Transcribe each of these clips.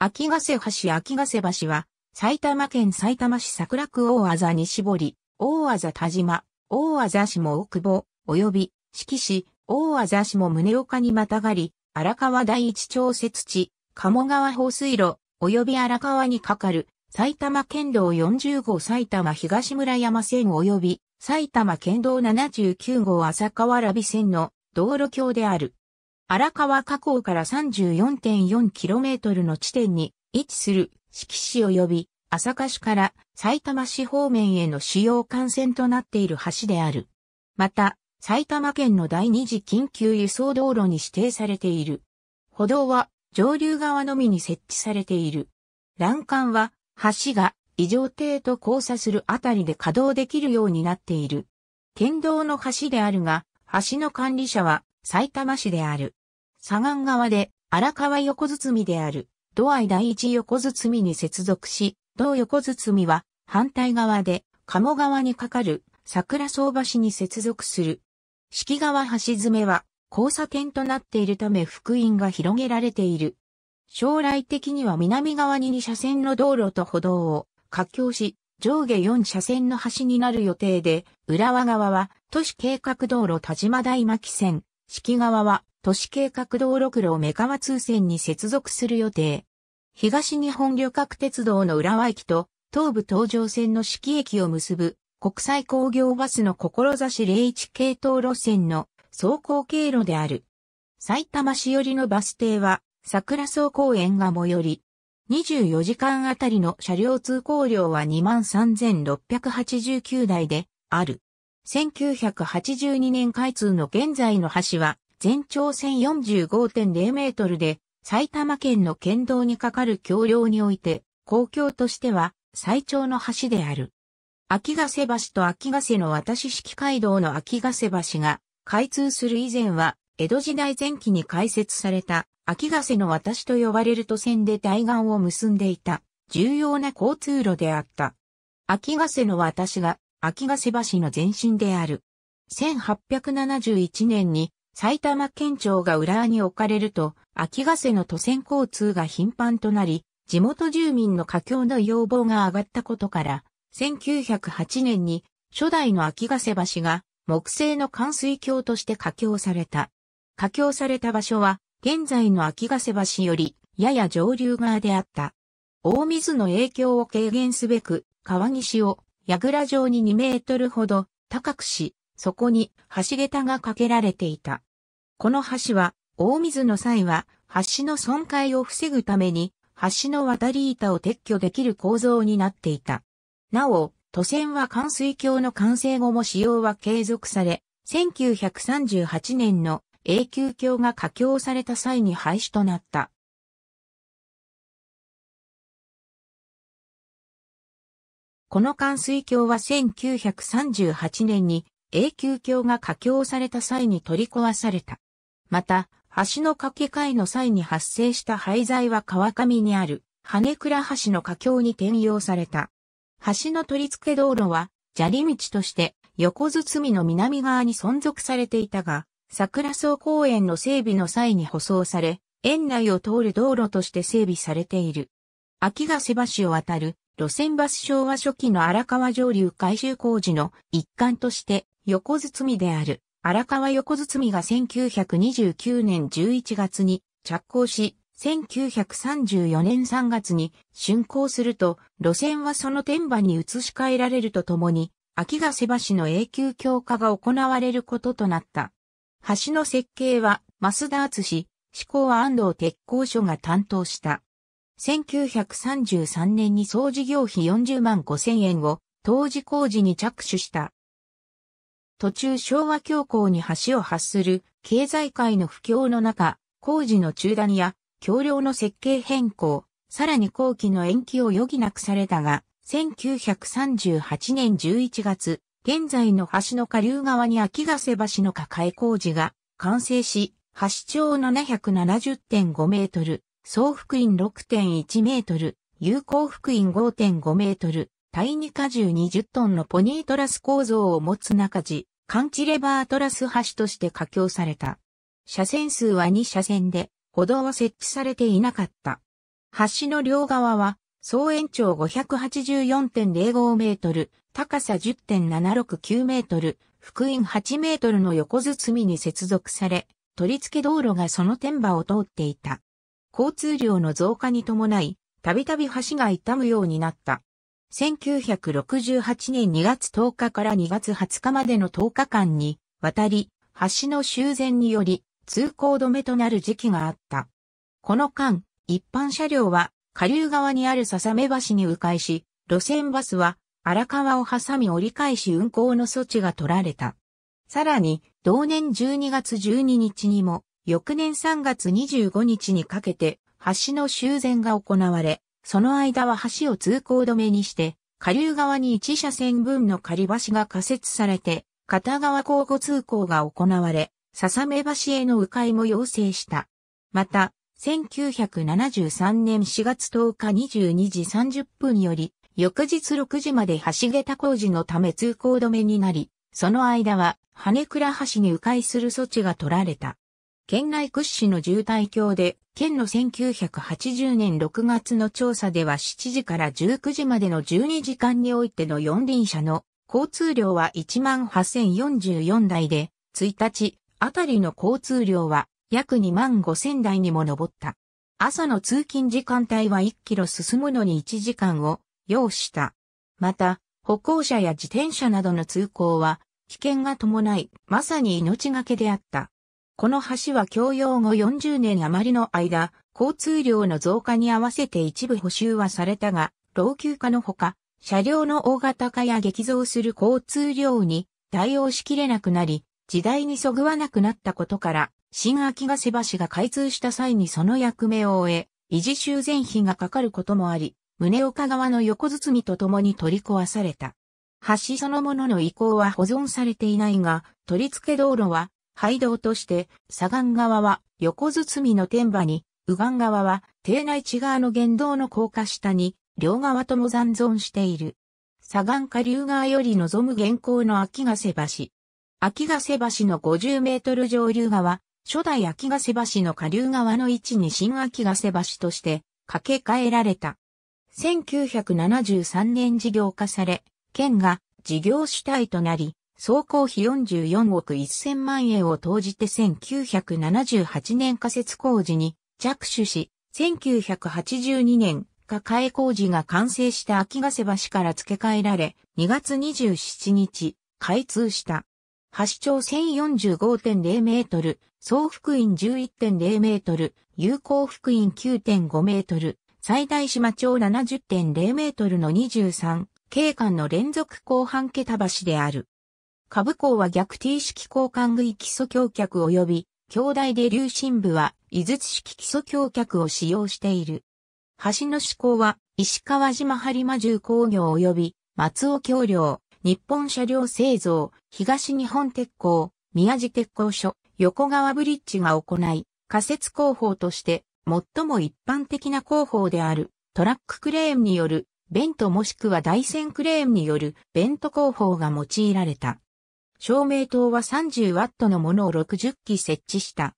秋ヶ瀬橋秋ヶ瀬橋は、埼玉県埼玉市桜区大字西堀、大字田島、大字下大久保、及び、志木市、大字下宗岡にまたがり、荒川第一調節地、鴨川放水路、及び荒川に架かる、埼玉県道40号埼玉東村山線及び、埼玉県道79号浅川蕨線の道路橋である。荒川河口から 34.4km の地点に位置する志木市及び朝霞市から埼玉市方面への主要幹線となっている橋である。また、埼玉県の第二次緊急輸送道路に指定されている。歩道は上流側のみに設置されている。欄干は橋が異常堤と交差するあたりで稼働できるようになっている。県道の橋であるが、橋の管理者は埼玉市である。左岸側で荒川横堤である土合第一横堤に接続し、同横堤は反対側で鴨川に架かる桜荘橋に接続する。志木川橋詰は交差点となっているため幅員が広げられている。将来的には南側に2車線の道路と歩道を架橋し、上下4車線の橋になる予定で、浦和側は都市計画道路田島大巻線、志木側は都市計画道路黒目川通線に接続する予定。東日本旅客鉄道の浦和駅と東武東上線の志木駅を結ぶ国際工業バスの志01系統路線の走行経路である。埼玉市寄りのバス停は桜荘公園が最寄り。24時間あたりの車両通行量は 23,689 台である。1982年開通の現在の橋は、全長 1045.0 メートルで、埼玉県の県道に架かる橋梁において、公共としては最長の橋である。秋ヶ瀬橋と秋ヶ瀬の渡し式街道の秋ヶ瀬橋が開通する以前は、江戸時代前期に開設された秋ヶ瀬の渡しと呼ばれる渡船で対岸を結んでいた重要な交通路であった。秋ヶ瀬の渡しが秋ヶ瀬橋の前身である。1871年に、埼玉県庁が浦和に置かれると、秋ヶ瀬の渡船交通が頻繁となり、地元住民の架橋の要望が上がったことから、1908年に初代の秋ヶ瀬橋が木製の環水橋として架橋された。架橋された場所は、現在の秋ヶ瀬橋よりやや上流側であった。大水の影響を軽減すべく、川岸を櫓状に2メートルほど高くし、そこに橋桁が架けられていた。この橋は、大水の際は、橋の損壊を防ぐために、橋の渡り板を撤去できる構造になっていた。なお、渡船は環水橋の完成後も使用は継続され、1938年の永久橋が架橋された際に廃止となった。この環水橋は1938年に、永久橋が架橋された際に取り壊された。また、橋の架け替えの際に発生した廃材は川上にある、羽倉橋の架橋に転用された。橋の取り付け道路は、砂利道として、横堤の南側に存続されていたが、桜荘公園の整備の際に舗装され、園内を通る道路として整備されている。秋ヶ瀬橋を渡る、路線バス昭和初期の荒川上流改修工事の一環として、横堤である荒川横堤が1929年11月に着工し、1934年3月に竣工すると、路線はその天場に移し替えられるとともに、秋ヶ瀬橋の永久橋化が行われることとなった。橋の設計は増田敦、施工は安藤鉄工所が担当した。1933年に総事業費40万5,000円を当時工事に着手した。途中昭和恐慌に橋を発する経済界の不況の中、工事の中断や橋梁の設計変更、さらに工期の延期を余儀なくされたが、1938年11月、現在の橋の下流側に秋ヶ瀬橋の架かえ工事が完成し、橋長 770.5 メートル、総幅員 6.1 メートル、有効幅員 5.5 メートル、対2荷重20トンのポニートラス構造を持つ中地、カンチレバートラス橋として架橋された。車線数は2車線で、歩道は設置されていなかった。橋の両側は、総延長 584.05 メートル、高さ 10.769 メートル、幅員8メートルの横堤に接続され、取付道路がその天馬を通っていた。交通量の増加に伴い、たびたび橋が傷むようになった。1968年2月10日から2月20日までの10日間に、わたり、橋の修繕により、通行止めとなる時期があった。この間、一般車両は、下流側にある笹目橋に迂回し、路線バスは荒川を挟み折り返し運行の措置が取られた。さらに、同年12月12日にも、翌年3月25日にかけて、橋の修繕が行われ、その間は橋を通行止めにして、下流側に1車線分の仮橋が架設されて、片側交互通行が行われ、笹目橋への迂回も要請した。また、1973年4月10日22時30分より、翌日6時まで橋桁工事のため通行止めになり、その間は、羽倉橋に迂回する措置が取られた。県内屈指の渋滞橋で、県の1980年6月の調査では7時から19時までの12時間においての四輪車の交通量は 18,044 台で、1日あたりの交通量は、約25,000台にも上った。朝の通勤時間帯は1キロ進むのに1時間を要した。また、歩行者や自転車などの通行は危険が伴い、まさに命がけであった。この橋は供用後40年余りの間、交通量の増加に合わせて一部補修はされたが、老朽化のほか、車両の大型化や激増する交通量に対応しきれなくなり、時代にそぐわなくなったことから、新秋ヶ瀬橋が開通した際にその役目を終え、維持修繕費がかかることもあり、宗岡川の横堤とともに取り壊された。橋そのものの遺構は保存されていないが、取付道路は廃道として、左岸側は横堤の天馬に、右岸側は邸内地側の原道の高架下に、両側とも残存している。左岸下流側より望む現行の秋ヶ瀬橋。秋ヶ瀬橋の50メートル上流側、初代秋ヶ瀬橋の下流側の位置に新秋ヶ瀬橋として架け替えられた。1973年事業化され、県が事業主体となり、総工費44億1000万円を投じて1978年架設工事に着手し、1982年架かえ工事が完成した秋ヶ瀬橋から付け替えられ、2月27日開通した。橋長 1045.0 メートル、総幅員 11.0 メートル、有効幅員 9.5 メートル、最大島長 70.0 メートルの23、景観の連続鋼板桁橋である。下部構は逆 T 式鋼管具基礎橋脚及び、橋台で流心部は井筒式基礎橋脚を使用している。橋の施工は、石川島播磨重工業及び、松尾橋梁。日本車両製造、東日本鉄工、宮地鉄工所、横川ブリッジが行い、仮設工法として、最も一般的な工法である、トラッククレーンによる、ベントもしくは台船クレーンによる、ベント工法が用いられた。照明灯は30ワットのものを60基設置した。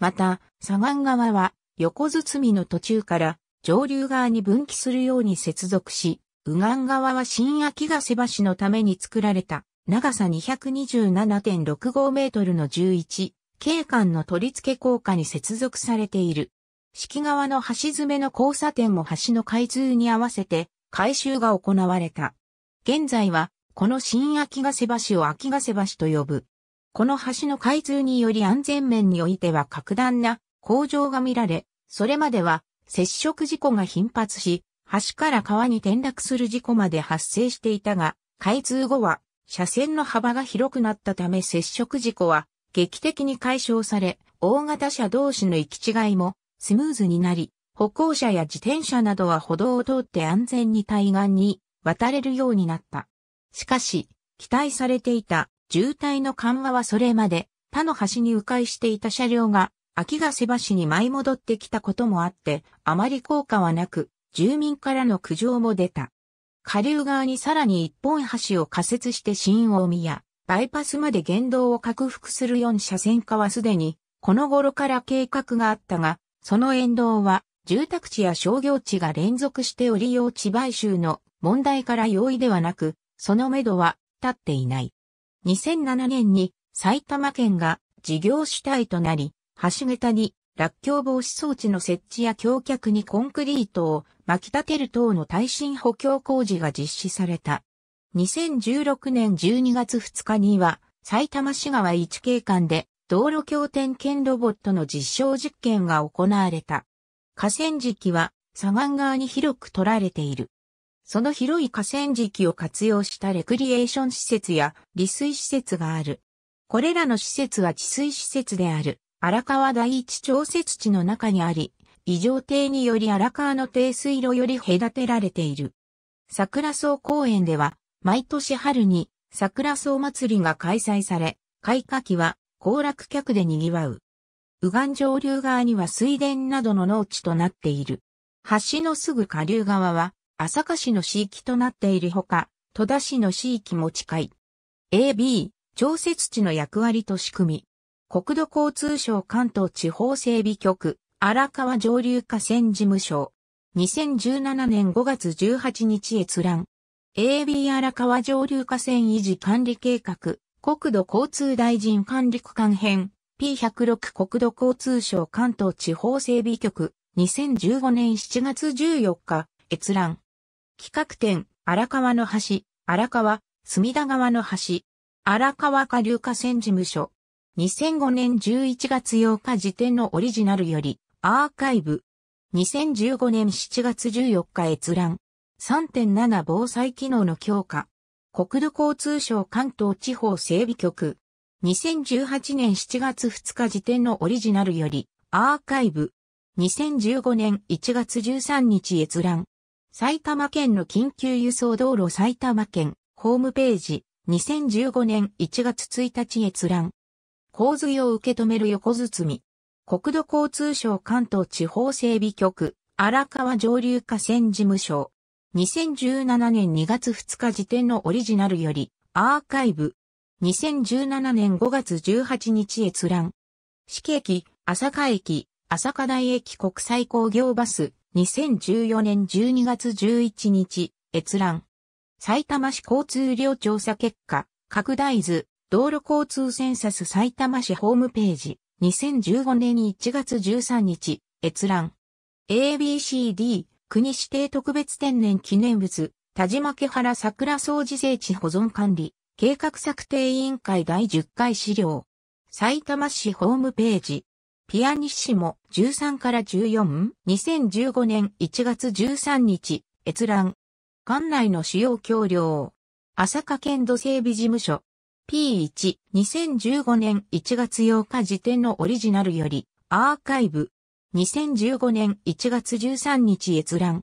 また、左岸側は、横堤の途中から、上流側に分岐するように接続し、右岸側は新秋ヶ瀬橋のために作られた長さ 227.65 メートルの11、景観の取付高架に接続されている。式側の橋詰めの交差点も橋の開通に合わせて改修が行われた。現在はこの新秋ヶ瀬橋を秋ヶ瀬橋と呼ぶ。この橋の開通により安全面においては格段な向上が見られ、それまでは接触事故が頻発し、橋から川に転落する事故まで発生していたが、開通後は車線の幅が広くなったため接触事故は劇的に解消され、大型車同士の行き違いもスムーズになり、歩行者や自転車などは歩道を通って安全に対岸に渡れるようになった。しかし、期待されていた渋滞の緩和はそれまで他の橋に迂回していた車両が秋ヶ瀬橋に舞い戻ってきたこともあって、あまり効果はなく、住民からの苦情も出た。下流側にさらに一本橋を架設して新大宮、バイパスまで原道を拡幅する4車線化はすでに、この頃から計画があったが、その沿道は住宅地や商業地が連続しており用地買収の問題から容易ではなく、そのめどは立っていない。2007年に埼玉県が事業主体となり、橋桁に落橋防止装置の設置や橋脚にコンクリートを巻き立てる等の耐震補強工事が実施された。2016年12月2日には、埼玉市川1景観で道路橋点検ロボットの実証実験が行われた。河川敷は左岸側に広く取られている。その広い河川敷を活用したレクリエーション施設や利水施設がある。これらの施設は治水施設である荒川第一調節池の中にあり、異常堤により荒川の低水路より隔てられている。桜草公園では、毎年春に桜草祭りが開催され、開花期は行楽客で賑わう。右岸上流側には水田などの農地となっている。橋のすぐ下流側は朝霞市の市域となっているほか、戸田市の市域も近い。AB、調節池の役割と仕組み。国土交通省関東地方整備局、荒川上流河川事務所。2017年5月18日閲覧。AB 荒川上流河川維持管理計画、国土交通大臣管理区間編、P106 国土交通省関東地方整備局、2015年7月14日、閲覧。企画展、荒川の橋、荒川、隅田川の橋、荒川下流河川事務所。2005年11月8日時点のオリジナルより、アーカイブ。2015年7月14日閲覧。3.7 防災機能の強化。国土交通省関東地方整備局。2018年7月2日時点のオリジナルより、アーカイブ。2015年1月13日閲覧。埼玉県の緊急輸送道路埼玉県、ホームページ。2015年1月1日閲覧。洪水を受け止める横堤。国土交通省関東地方整備局、荒川上流河川事務所。2017年2月2日時点のオリジナルより、アーカイブ。2017年5月18日閲覧。志木駅、朝霞駅、朝霞台駅国際工業バス。2014年12月11日、閲覧。埼玉市交通量調査結果、拡大図、道路交通センサス埼玉市ホームページ。2015年1月13日、閲覧。ABCD。国指定特別天然記念物、田島毛原桜草自生地保存管理、計画策定委員会第10回資料。埼玉市ホームページ。ピアニッシモ13から 14? 2015年1月13日、閲覧。管内の主要橋梁。朝霞県土整備事務所。P1、2015年1月8日時点のオリジナルより、アーカイブ。2015年1月13日閲覧。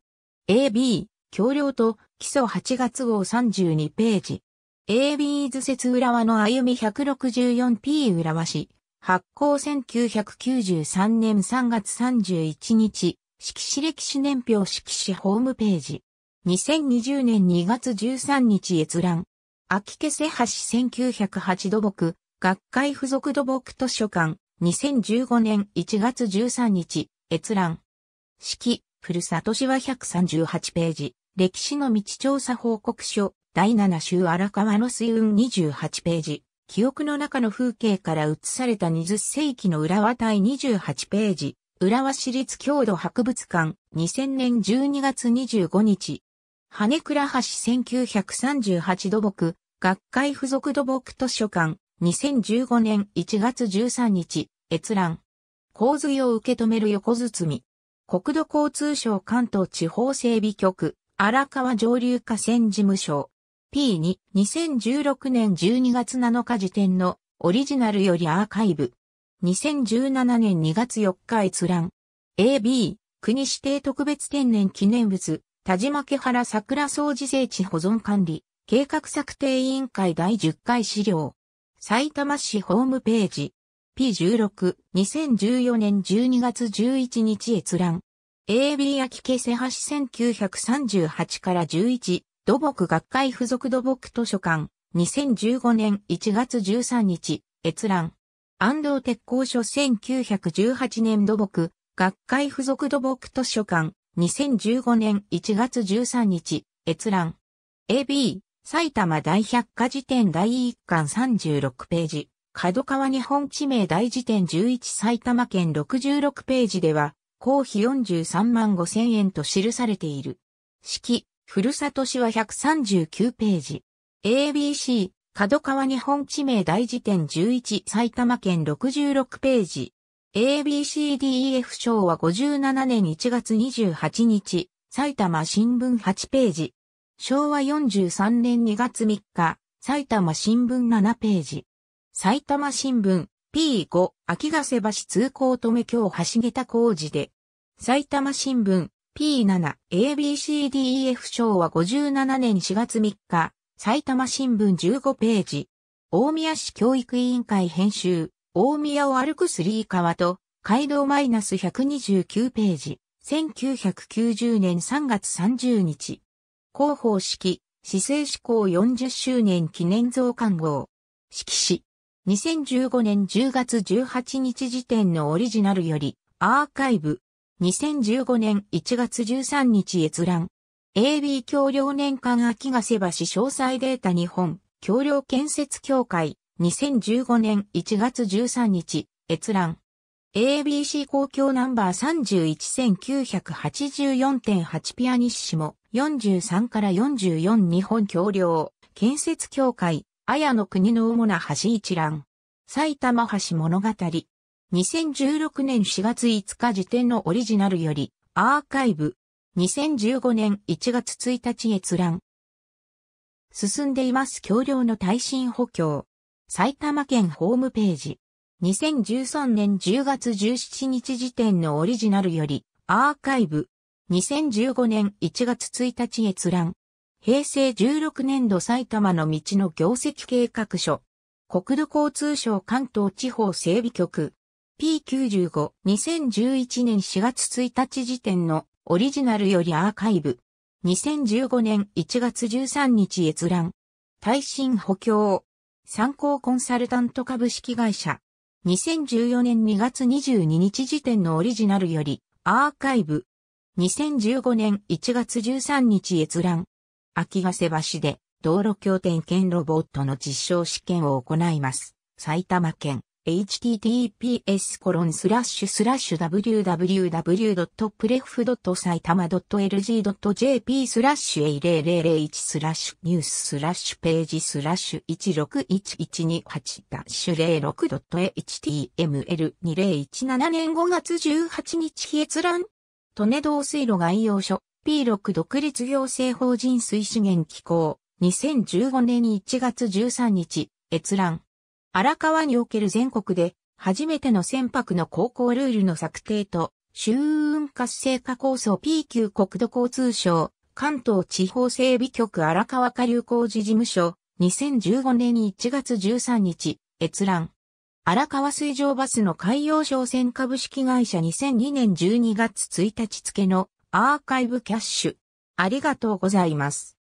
AB、橋梁と基礎8月号32ページ。AB 図説浦和の歩み 164P 浦和市。発行1993年3月31日。志木市歴史年表志木市ホームページ。2020年2月13日閲覧。秋気瀬橋1908土木。学会附属土木図書館。2015年1月13日、閲覧。志木、古里市は138ページ。歴史の道調査報告書、第7週荒川の水運28ページ。記憶の中の風景から映された20世紀の浦和隊28ページ。浦和市立郷土博物館、2000年12月25日。羽倉橋1938土木、学会附属土木図書館。2015年1月13日、閲覧。洪水を受け止める横堤。国土交通省関東地方整備局、荒川上流河川事務所。P2、2016年12月7日時点のオリジナルよりアーカイブ。2017年2月4日閲覧。AB、国指定特別天然記念物、田島毛原桜草自生地保存管理、計画策定委員会第10回資料。埼玉市ホームページ。P16、2014年12月11日閲覧。AB 秋気瀬橋1938から11、土木学会附属土木図書館。2015年1月13日、閲覧。安藤鉄工所1918年土木、学会附属土木図書館、2015年1月13日、閲覧。AB、埼玉大百科事典第1巻36ページ、角川日本地名大辞典11埼玉県66ページでは、公費43万5千円と記されている。式、ふるさと史は139ページ。ABC、角川日本地名大辞典11埼玉県66ページ。ABCDEF 昭和57年1月28日、埼玉新聞8ページ。昭和43年2月3日、埼玉新聞7ページ。埼玉新聞 P5、秋ヶ瀬橋通行止め橋橋桁工事で。埼玉新聞 P7、ABCDEF 昭和57年4月3日、埼玉新聞15ページ。大宮市教育委員会編集。大宮を歩くスリー川と、街道-129ページ、1990年3月30日。広報式、市政施行40周年記念増刊号。色紙、2015年10月18日時点のオリジナルより、アーカイブ、2015年1月13日閲覧。AB 橋梁年間秋ヶ瀬橋詳細データ日本、橋梁建設協会。2015年1月13日、閲覧。ABC 公共ナンバー 31984.8 ピアニッシモ、43から44日本橋梁、建設協会、綾の国の主な橋一覧。埼玉橋物語。2016年4月5日時点のオリジナルより、アーカイブ。2015年1月1日閲覧。進んでいます橋梁の耐震補強。埼玉県ホームページ。2013年10月17日時点のオリジナルより、アーカイブ。2015年1月1日閲覧。平成16年度埼玉の道の業績計画書。国土交通省関東地方整備局。P95、2011年4月1日時点のオリジナルよりアーカイブ。2015年1月13日閲覧。耐震補強。三幸コンサルタント株式会社。2014年2月22日時点のオリジナルより、アーカイブ。2015年1月13日閲覧。秋ヶ瀬橋で道路橋点検ロボットの実証試験を行います。埼玉県、https://www.pref.埼玉.lg.jp/a001/news/page/1611288-06.html2017 年5月18日閲覧。利根道水路概要書 P6 独立行政法人水資源機構2015年1月13日閲覧。荒川における全国で初めての船舶の航行ルールの策定と周運活性化構想 P9 国土交通省関東地方整備局荒川下流工事事務所2015年1月13日閲覧。荒川水上バスの海洋商船株式会社2002年12月1日付のアーカイブキャッシュ。ありがとうございます。